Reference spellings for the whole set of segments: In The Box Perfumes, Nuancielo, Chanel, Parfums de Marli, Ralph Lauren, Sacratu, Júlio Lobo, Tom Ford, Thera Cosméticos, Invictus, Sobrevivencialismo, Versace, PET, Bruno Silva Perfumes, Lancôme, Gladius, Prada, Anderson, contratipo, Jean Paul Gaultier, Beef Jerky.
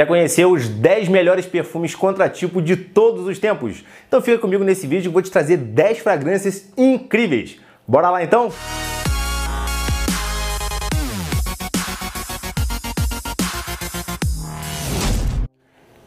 Já conheceu os 10 melhores perfumes contratipo de todos os tempos? Então fica comigo nesse vídeo, vou te trazer 10 fragrâncias incríveis. Bora lá então?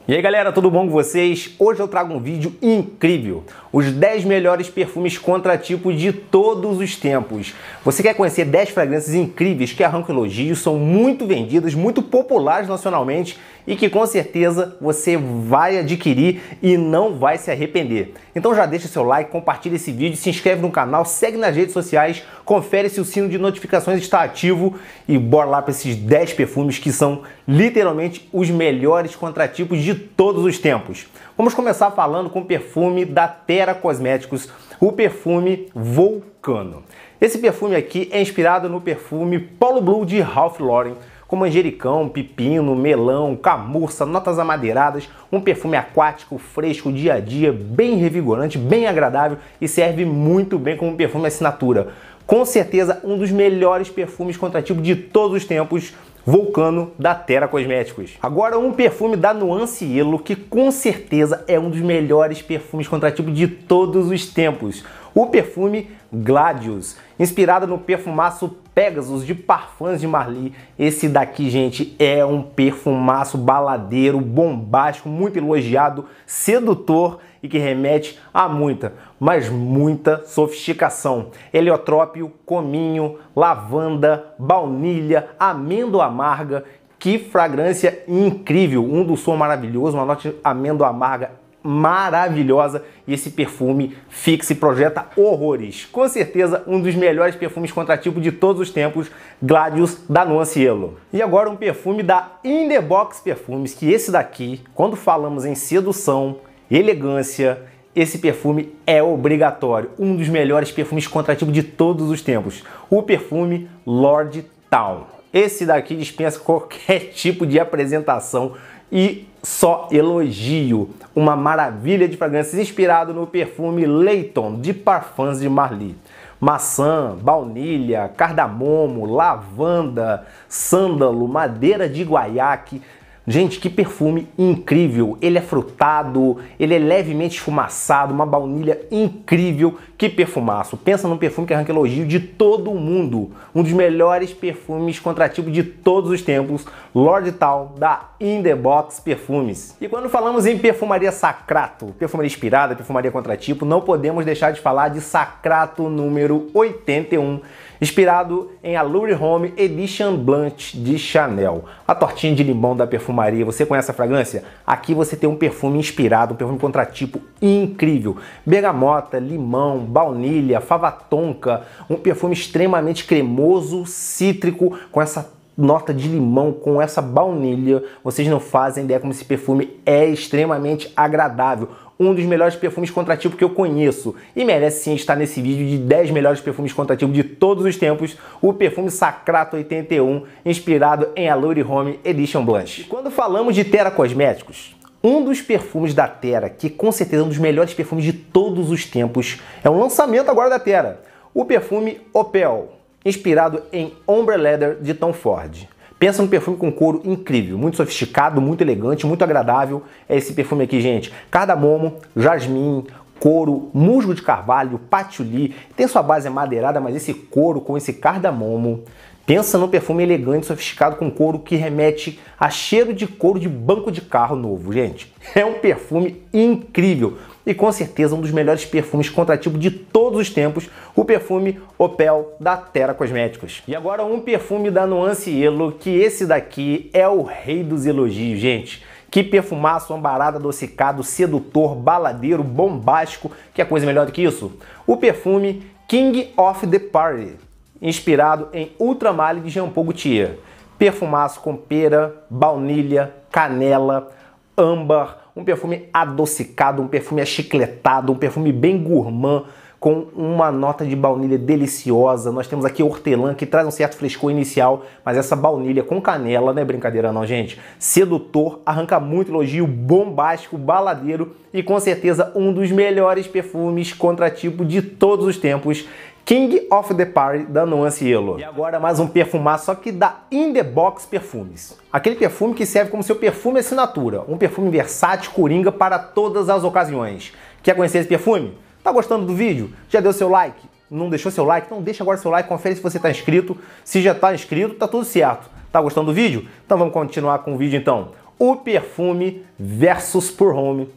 E aí galera, tudo bom com vocês? Hoje eu trago um vídeo incrível, os 10 melhores perfumes contratipo de todos os tempos. Você quer conhecer 10 fragrâncias incríveis que arrancam elogios, são muito vendidas, muito populares nacionalmente e que com certeza você vai adquirir e não vai se arrepender. Então já deixa seu like, compartilha esse vídeo, se inscreve no canal, segue nas redes sociais, confere se o sino de notificações está ativo e bora lá para esses 10 perfumes que são literalmente os melhores contratipos de todos os tempos. Vamos começar falando com o perfume da Thera Cosméticos, o perfume Vulcano. Esse perfume aqui é inspirado no perfume Polo Blue de Ralph Lauren, com manjericão, pepino, melão, camurça, notas amadeiradas, um perfume aquático, fresco, dia a dia, bem revigorante, bem agradável e serve muito bem como perfume assinatura. Com certeza um dos melhores perfumes contratipo de todos os tempos, Vulcano da Thera Cosméticos. Agora um perfume da Nuancielo que com certeza é um dos melhores perfumes contratipo de todos os tempos. O perfume Gladius, inspirado no perfumaço Pegasus de Parfums de Marli. Esse daqui, gente, é um perfumaço baladeiro, bombástico, muito elogiado, sedutor e que remete a muita, mas muita sofisticação. Heliotrópio, cominho, lavanda, baunilha, amêndoa amarga. Que fragrância incrível! Um doçor maravilhoso, uma nota de amêndoa amarga maravilhosa e esse perfume fixa e projeta horrores. Com certeza um dos melhores perfumes contratipo de todos os tempos, Gladius da Nuancielo. E agora um perfume da In The Box Perfumes, que esse daqui, quando falamos em sedução, elegância, esse perfume é obrigatório, um dos melhores perfumes contratipo de todos os tempos, o perfume Lord Town. Esse daqui dispensa qualquer tipo de apresentação e só elogio, uma maravilha de fragrâncias inspirado no perfume Leighton de Parfums de Marli. Maçã, baunilha, cardamomo, lavanda, sândalo, madeira de guaiaque. Gente, que perfume incrível! Ele é frutado, ele é levemente esfumaçado, uma baunilha incrível. Que perfumaço! Pensa num perfume que arranca elogio de todo mundo. Um dos melhores perfumes contratipo de todos os tempos, Lord Town da In The Box Perfumes. E quando falamos em perfumaria Sacratu, perfumaria inspirada, perfumaria contratipo, não podemos deixar de falar de Sacratu número 81, inspirado em Allure Home Edition Blanche de Chanel. A tortinha de limão da perfumaria. Você conhece a fragrância? Aqui você tem um perfume inspirado, um perfume contratipo incrível. Bergamota, limão, baunilha, fava tonka, um perfume extremamente cremoso, cítrico, com essa nota de limão, com essa baunilha. Vocês não fazem ideia como esse perfume é extremamente agradável. Um dos melhores perfumes contratipo que eu conheço e merece sim estar nesse vídeo de 10 melhores perfumes contratipo de todos os tempos, o perfume Sacratu 81, inspirado em Allure Home Edition Blanche. E quando falamos de Thera Cosméticos, um dos perfumes da Thera, que com certeza é um dos melhores perfumes de todos os tempos, é um lançamento agora da Thera, o perfume Opel, inspirado em Ombre Leather de Tom Ford. Pensa num perfume com couro incrível, muito sofisticado, muito elegante, muito agradável. É esse perfume aqui, gente. Cardamomo, jasmim, couro, musgo de carvalho, patchouli. Tem sua base madeirada, mas esse couro com esse cardamomo. Pensa num perfume elegante, sofisticado, com couro que remete a cheiro de couro de banco de carro novo, gente. É um perfume incrível e com certeza um dos melhores perfumes contratipo de todos os tempos, o perfume Opel da Thera Cosméticos. E agora um perfume da Nuancielo, que esse daqui é o rei dos elogios, gente. Que perfumaço, ambarado, adocicado, sedutor, baladeiro, bombástico. Quer coisa melhor do que isso? O perfume King of the Party, inspirado em Ultra Marli de Jean Paul Gaultier. Perfumaço com pera, baunilha, canela, âmbar, um perfume adocicado, um perfume achicletado, um perfume bem gourmand, com uma nota de baunilha deliciosa. Nós temos aqui hortelã, que traz um certo frescor inicial, mas essa baunilha com canela, não é brincadeira não, gente. Sedutor, arranca muito elogio, bombástico, baladeiro e com certeza um dos melhores perfumes contratipo de todos os tempos, King of the Party da Nuancielo. E agora mais um perfumaço, só que da In The Box Perfumes. Aquele perfume que serve como seu perfume assinatura, um perfume versátil, coringa para todas as ocasiões. Quer conhecer esse perfume? Tá gostando do vídeo? Já deu seu like? Não deixou seu like? Então deixa agora seu like, confere se você tá inscrito. Se já tá inscrito, tá tudo certo. Tá gostando do vídeo? Então vamos continuar com o vídeo então. O perfume versus Pour Homme.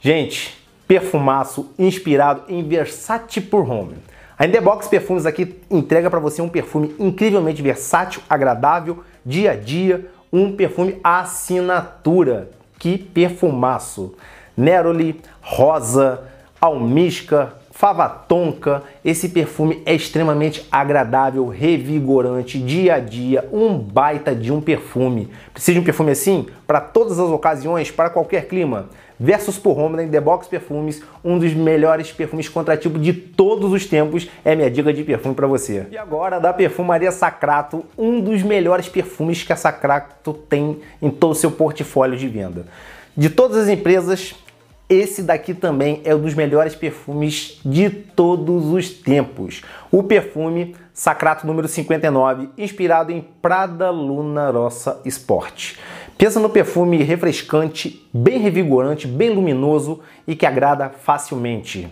Gente, perfumaço inspirado em Versace Pour Homme. A In The Box Perfumes aqui entrega para você um perfume incrivelmente versátil, agradável, dia a dia, um perfume assinatura. Que perfumaço! Neroli, rosa, almíscar, fava tonka. Esse perfume é extremamente agradável, revigorante, dia a dia, um baita de um perfume. Precisa de um perfume assim para todas as ocasiões, para qualquer clima. Versus Pour Homme da In The Box Perfumes, um dos melhores perfumes contratipo de todos os tempos, é minha dica de perfume para você. E agora da perfumaria Sacratu, um dos melhores perfumes que a Sacratu tem em todo o seu portfólio de venda. De todas as empresas, esse daqui também é um dos melhores perfumes de todos os tempos. O perfume Sacratu número 59, inspirado em Prada Luna Rossa Sport. Pensa no perfume refrescante, bem revigorante, bem luminoso e que agrada facilmente.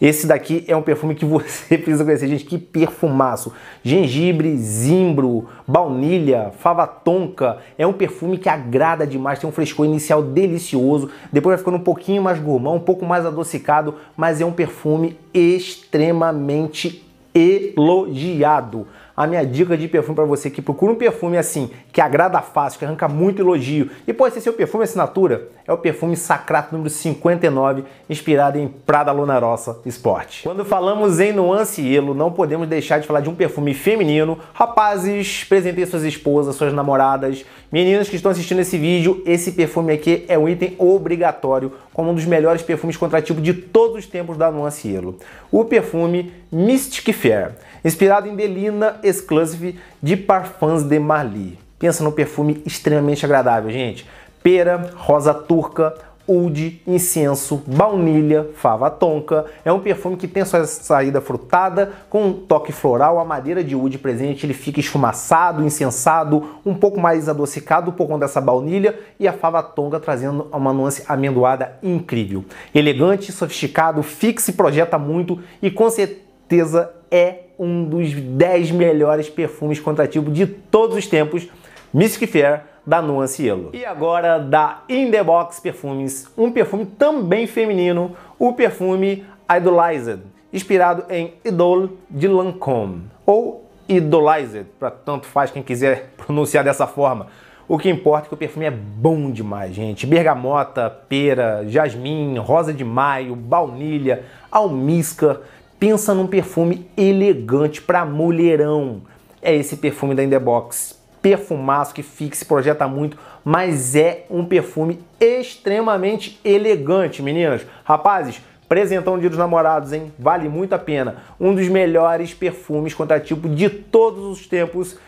Esse daqui é um perfume que você precisa conhecer, gente. Que perfumaço! Gengibre, zimbro, baunilha, fava tonka. É um perfume que agrada demais, tem um frescor inicial delicioso. Depois vai ficando um pouquinho mais gourmand, um pouco mais adocicado, mas é um perfume extremamente elogiado. A minha dica de perfume para você que procura um perfume assim, que agrada fácil, que arranca muito elogio e pode ser seu perfume assinatura, é o perfume Sacratu número 59, inspirado em Prada Luna Rossa Sport. Quando falamos em Nuancielo, não podemos deixar de falar de um perfume feminino. Rapazes, presentem suas esposas, suas namoradas, meninas que estão assistindo esse vídeo, esse perfume aqui é um item obrigatório, como um dos melhores perfumes contratipo de todos os tempos da Nuancielo. O perfume Mystic Fair, inspirado em Delina Exclusive de Parfums de Marli. Pensa num perfume extremamente agradável, gente. Pera, rosa turca, oud, incenso, baunilha, fava tonka. É um perfume que tem sua saída frutada, com um toque floral, a madeira de oud presente, ele fica esfumaçado, incensado, um pouco mais adocicado por conta dessa baunilha e a fava tonka trazendo uma nuance amendoada incrível. Elegante, sofisticado, fixa e projeta muito e com certeza é um dos 10 melhores perfumes contratipo de todos os tempos, Mystic Fair da Nuancielo. E agora da In The Box Perfumes, um perfume também feminino, o perfume Idolized, inspirado em Idol de Lancôme, ou Idolized, para tanto faz quem quiser pronunciar dessa forma. O que importa é que o perfume é bom demais, gente. Bergamota, pera, jasmim, rosa de maio, baunilha, almíscar. Pensa num perfume elegante para mulherão. É esse perfume da In The Box. Perfumaço que fixa, projeta muito, mas é um perfume extremamente elegante, meninas. Rapazes, presentão dia dos namorados, hein? Vale muito a pena. Um dos melhores perfumes contratipo de todos os tempos,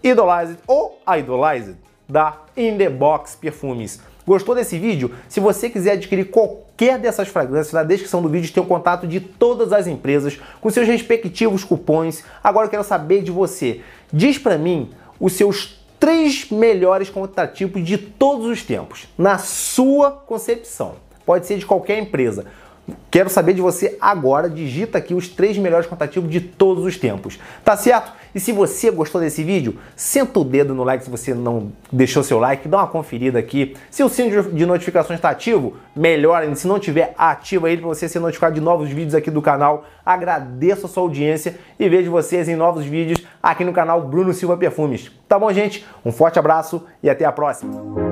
Idolized ou Idolized, da In The Box Perfumes. Gostou desse vídeo? Se você quiser adquirir qualquer dessas fragrâncias, na descrição do vídeo tem o contato de todas as empresas, com seus respectivos cupons. Agora eu quero saber de você. Diz pra mim os seus 3 melhores contratipos de todos os tempos, na sua concepção. Pode ser de qualquer empresa. Quero saber de você agora, digita aqui os 3 melhores contratipos de todos os tempos, tá certo? E se você gostou desse vídeo, senta o dedo no like se você não deixou seu like, dá uma conferida aqui. Se o sino de notificações está ativo, melhor ainda, se não tiver, ativa ele para você ser notificado de novos vídeos aqui do canal. Agradeço a sua audiência e vejo vocês em novos vídeos aqui no canal Bruno Silva Perfumes. Tá bom, gente? Um forte abraço e até a próxima!